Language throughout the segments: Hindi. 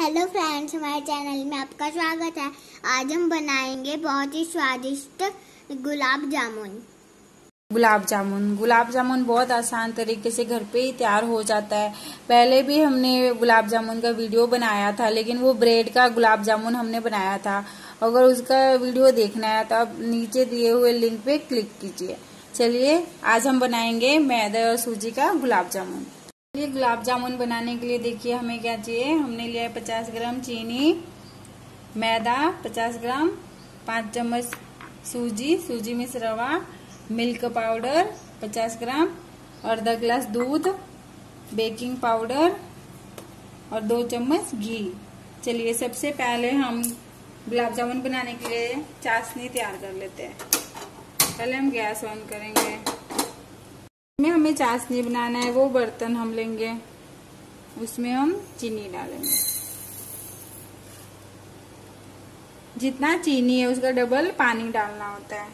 हेलो फ्रेंड्स, हमारे चैनल में आपका स्वागत है। आज हम बनाएंगे बहुत ही स्वादिष्ट गुलाब जामुन। गुलाब जामुन बहुत आसान तरीके से घर पे ही तैयार हो जाता है। पहले भी हमने गुलाब जामुन का वीडियो बनाया था, लेकिन वो ब्रेड का गुलाब जामुन हमने बनाया था। अगर उसका वीडियो देखना है तो आप नीचे दिए हुए लिंक पे क्लिक कीजिए। चलिए, आज हम बनाएंगे मैदे और सूजी का गुलाब जामुन। चलिए, गुलाब जामुन बनाने के लिए देखिए हमें क्या चाहिए। हमने लिया है 50 ग्राम चीनी, मैदा 50 ग्राम, 5 चम्मच सूजी में रवा, मिल्क पाउडर 50 ग्राम, आधा गिलास दूध, बेकिंग पाउडर और 2 चम्मच घी। चलिए, सबसे पहले हम गुलाब जामुन बनाने के लिए चाशनी तैयार कर लेते हैं। पहले हम गैस ऑन करेंगे। इसमें हमें चाशनी बनाना है, वो बर्तन हम लेंगे, उसमें हम चीनी डालेंगे। जितना चीनी है उसका डबल पानी डालना होता है।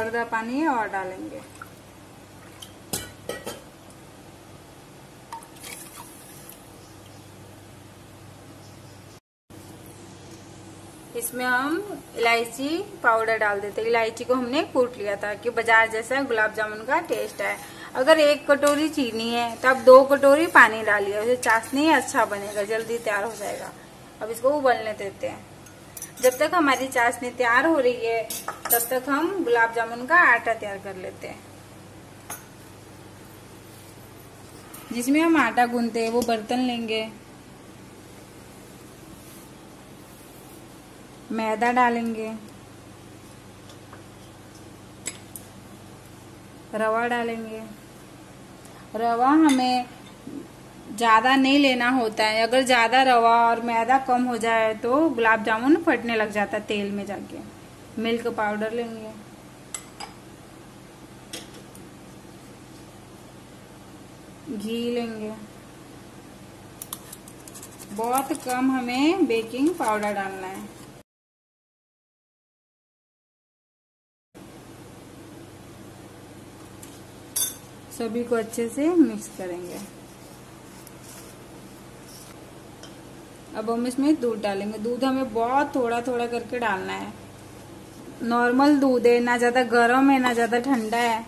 आधा पानी और डालेंगे। इसमें हम इलायची पाउडर डाल देते हैं। इलायची को हमने कूट लिया था कि बाजार जैसा गुलाब जामुन का टेस्ट है। अगर 1 कटोरी चीनी है तो आप 2 कटोरी पानी डालिए, उसे चाशनी अच्छा बनेगा, जल्दी तैयार हो जाएगा। अब इसको उबलने देते हैं। जब तक हमारी चाशनी तैयार हो रही है तब तक हम गुलाब जामुन का आटा तैयार कर लेते हैं। जिसमें हम आटा गूंथते हैं वो बर्तन लेंगे, मैदा डालेंगे, रवा हमें ज़्यादा नहीं लेना होता है। अगर ज़्यादा रवा और मैदा कम हो जाए तो गुलाब जामुन फटने लग जाता है तेल में जाके। मिल्क पाउडर लेंगे, घी लेंगे, बहुत कम हमें बेकिंग पाउडर डालना है। सभी को अच्छे से मिक्स करेंगे। अब हम इसमें दूध डालेंगे। दूध हमें बहुत थोड़ा करके डालना है। नॉर्मल दूध है, ना ज्यादा गर्म है ना ज्यादा ठंडा है।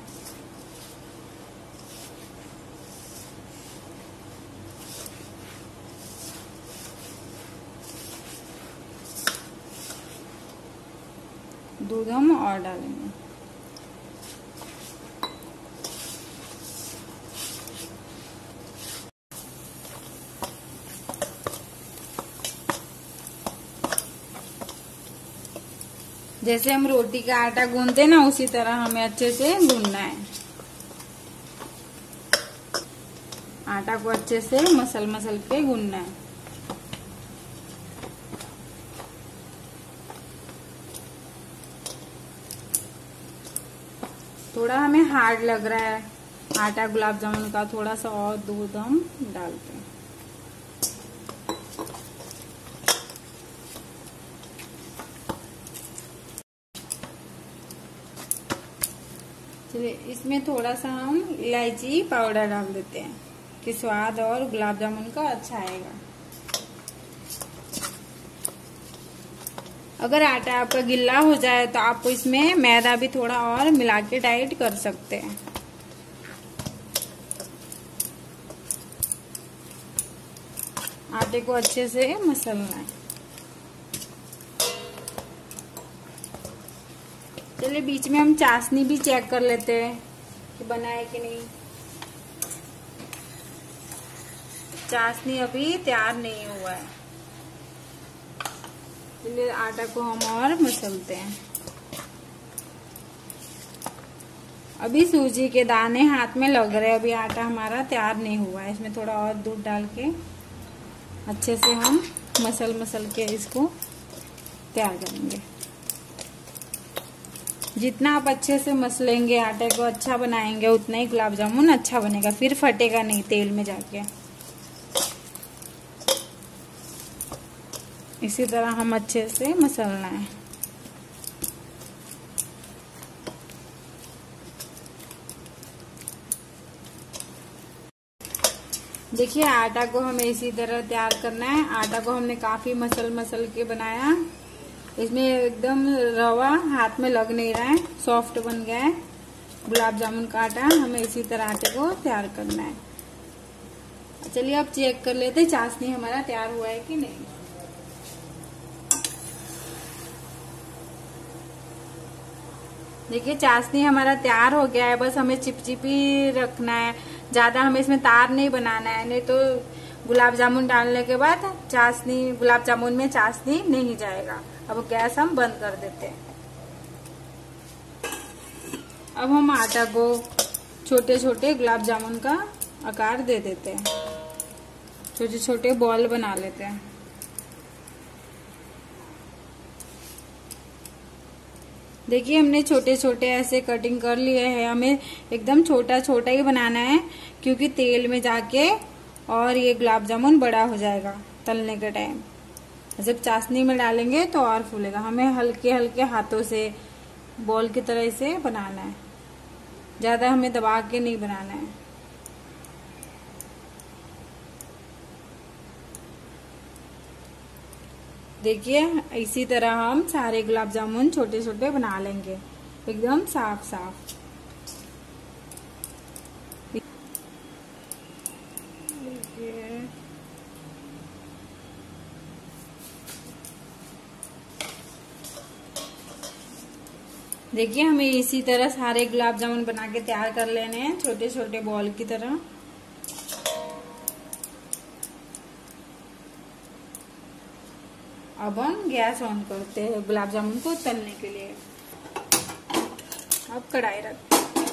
दूध हम और डालेंगे। जैसे हम रोटी का आटा गूंथते ना, उसी तरह हमें अच्छे से गूंथना है। आटा को अच्छे से मसल के गूंथना है। थोड़ा हमें हार्ड लग रहा है आटा गुलाब जामुन का, थोड़ा सा और दूध हम डालते हैं। चलिए, इसमें थोड़ा सा हम इलायची पाउडर डाल देते हैं कि स्वाद और गुलाब जामुन का अच्छा आएगा। अगर आटा आपका गिल्ला हो जाए तो आप इसमें मैदा भी थोड़ा और मिला के टाइट कर सकते हैं। आटे को अच्छे से मसलना है। चलिए, बीच में हम चाशनी भी चेक कर लेते हैं कि बना है कि नहीं। चाशनी अभी तैयार नहीं हुआ है। चलिए, आटा को हम और मसलते हैं। अभी सूजी के दाने हाथ में लग रहे हैं, अभी आटा हमारा तैयार नहीं हुआ है। इसमें थोड़ा और दूध डाल के अच्छे से हम मसल के इसको तैयार करेंगे। जितना आप अच्छे से मसलेंगे, आटे को अच्छा बनाएंगे, उतना ही गुलाब जामुन अच्छा बनेगा, फिर फटेगा नहीं तेल में जाके। इसी तरह हम अच्छे से मसलना है। देखिए आटा को हमें इसी तरह तैयार करना है। आटा को हमने काफी मसल के बनाया, इसमें एकदम रवा हाथ में लग नहीं रहा है, सॉफ्ट बन गया है गुलाब जामुन का आटा। हमें इसी तरह आटे को तैयार करना है। चलिए अब चेक कर लेते हैं चाशनी हमारा तैयार हुआ है कि नहीं। देखिए चाशनी हमारा तैयार हो गया है, बस हमें चिपचिपी रखना है, ज्यादा हमें इसमें तार नहीं बनाना है, नहीं तो गुलाब जामुन डालने के बाद चाशनी गुलाब जामुन में चाशनी नहीं जाएगा। अब गैस हम बंद कर देते हैं। अब हम आटा को छोटे छोटे गुलाब जामुन का आकार दे देते हैं, छोटे छोटे बॉल बना लेते हैं। देखिए हमने छोटे छोटे ऐसे कटिंग कर लिए हैं। हमें एकदम छोटा छोटा ही बनाना है क्योंकि तेल में जाके और ये गुलाब जामुन बड़ा हो जाएगा तलने के टाइम। जब चाशनी में डालेंगे तो और फूलेगा। हमें हल्के हल्के हाथों से बॉल की तरह इसे बनाना है, ज्यादा हमें दबा के नहीं बनाना है। देखिए इसी तरह हम सारे गुलाब जामुन छोटे छोटे बना लेंगे एकदम साफ साफ। देखिए हमें इसी तरह सारे गुलाब जामुन बना के तैयार कर लेने हैं छोटे छोटे बॉल की तरह। अब हम गैस ऑन करते हैं गुलाब जामुन को तलने के लिए। अब कढ़ाई रखते हैं,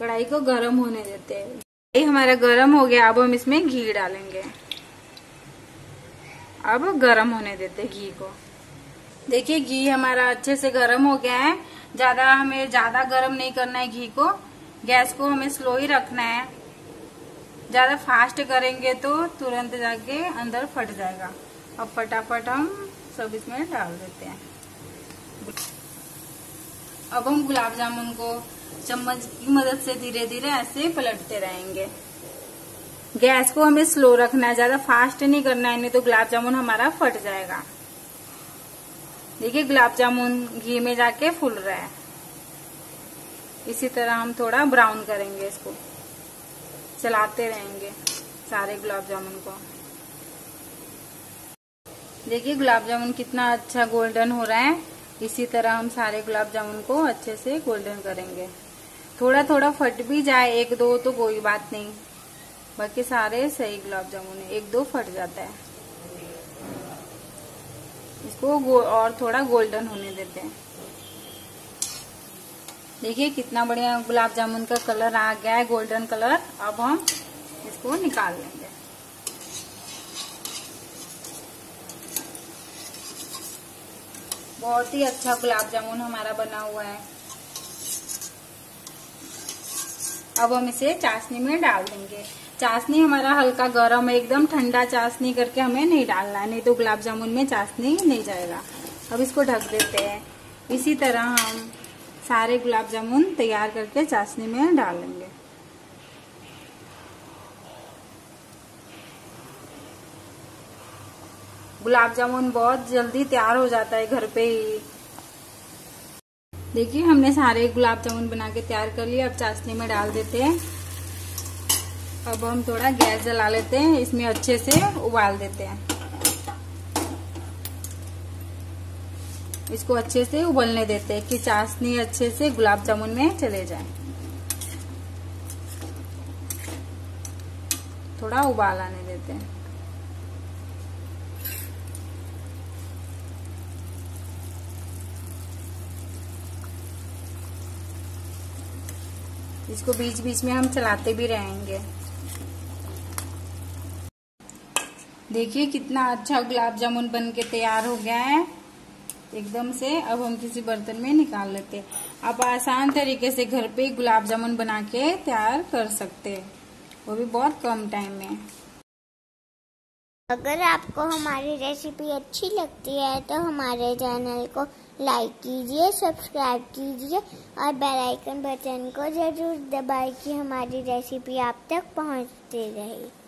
कढ़ाई को गर्म होने देते हैं। कढ़ाई हमारा गर्म हो गया, अब हम इसमें घी डालेंगे। अब गर्म होने देते हैं घी को। देखिए घी हमारा अच्छे से गर्म हो गया है, हमें ज्यादा गर्म नहीं करना है घी को। गैस को हमें स्लो ही रखना है, ज्यादा फास्ट करेंगे तो तुरंत जाके अंदर फट जाएगा। अब फटाफट हम सब इसमें डाल देते हैं। अब हम गुलाब जामुन को चम्मच की मदद से धीरे धीरे ऐसे पलटते रहेंगे। गैस को हमें स्लो रखना है, ज्यादा फास्ट नहीं करना है, नहीं तो गुलाब जामुन हमारा फट जाएगा। देखिए गुलाब जामुन घी में जाके फूल रहा है। इसी तरह हम थोड़ा ब्राउन करेंगे, इसको चलाते रहेंगे सारे गुलाब जामुन को। देखिए गुलाब जामुन कितना अच्छा गोल्डन हो रहा है। इसी तरह हम सारे गुलाब जामुन को अच्छे से गोल्डन करेंगे। थोड़ा थोड़ा फट भी जाए, एक दो तो कोई बात नहीं, बाकी सारे सही गुलाब जामुन है। एक दो फट जाता है, इसको और थोड़ा गोल्डन होने देते हैं। देखिए कितना बढ़िया गुलाब जामुन का कलर आ गया है, गोल्डन कलर। अब हम इसको निकाल लेंगे। बहुत ही अच्छा गुलाब जामुन हमारा बना हुआ है। अब हम इसे चाशनी में डाल देंगे। चाशनी हमारा हल्का गर्म है, एकदम ठंडा चाशनी करके हमें नहीं डालना है, नहीं तो गुलाब जामुन में चाशनी नहीं जाएगा। अब इसको ढक देते हैं। इसी तरह हम सारे गुलाब जामुन तैयार करके चाशनी में डालेंगे। गुलाब जामुन बहुत जल्दी तैयार हो जाता है घर पे ही। देखिए हमने सारे गुलाब जामुन बना के तैयार कर लिए, अब चाशनी में डाल देते हैं। अब हम थोड़ा गैस जला लेते हैं, इसमें अच्छे से उबाल देते हैं। इसको अच्छे से उबलने देते हैं कि चाशनी अच्छे से गुलाब जामुन में चले जाए। थोड़ा उबाल आने देते हैं। इसको बीच बीच में हम चलाते भी रहेंगे। देखिए कितना अच्छा गुलाब जामुन बन के तैयार हो गया है एकदम से। अब हम किसी बर्तन में निकाल लेते हैं। आप आसान तरीके से घर पे गुलाब जामुन बना के तैयार कर सकते हैं, वो भी बहुत कम टाइम में। अगर आपको हमारी रेसिपी अच्छी लगती है तो हमारे चैनल को लाइक कीजिए, सब्सक्राइब कीजिए और बेल आइकन बटन को ज़रूर दबाएं कि हमारी रेसिपी आप तक पहुंचती रहे।